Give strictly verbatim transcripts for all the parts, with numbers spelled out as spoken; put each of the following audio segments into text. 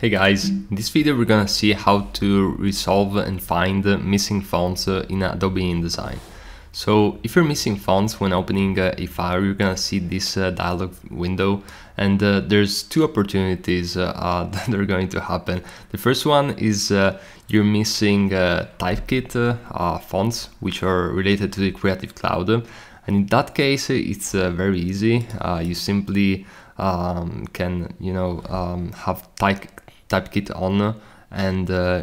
Hey guys, in this video we're gonna see how to resolve and find missing fonts in Adobe InDesign. So if you're missing fonts when opening a file, you're gonna see this dialog window, and uh, there's two opportunities uh, uh, that are going to happen. The first one is uh, you're missing uh, Typekit uh, uh, fonts, which are related to the Creative Cloud, and in that case it's uh, very easy. Uh, you simply um, can, you know, um, have Typekit Typekit on, and uh,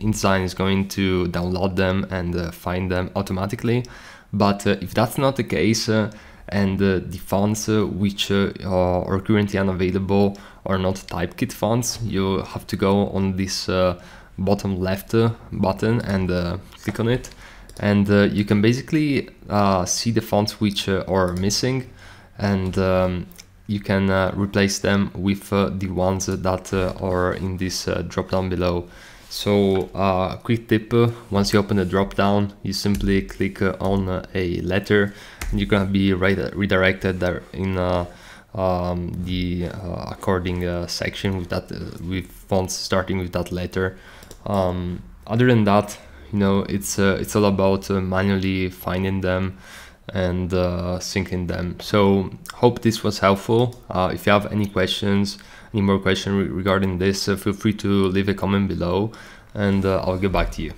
InDesign is going to download them and uh, find them automatically. But uh, if that's not the case, uh, and uh, the fonts uh, which uh, are currently unavailable are not Typekit fonts, you have to go on this uh, bottom left uh, button and uh, click on it, and uh, you can basically uh, see the fonts which uh, are missing, and um, you can uh, replace them with uh, the ones that uh, are in this uh, drop down below. So uh, quick tip, uh, once you open the drop down, you simply click uh, on uh, a letter and you're gonna be right redirected there in uh, um, the uh, according uh, section with that uh, with fonts starting with that letter. Um, other than that, you know, it's uh, it's all about uh, manually finding them and uh, syncing them. So hope this was helpful. Uh, if you have any questions, any more questions re regarding this, uh, feel free to leave a comment below, and uh, I'll get back to you.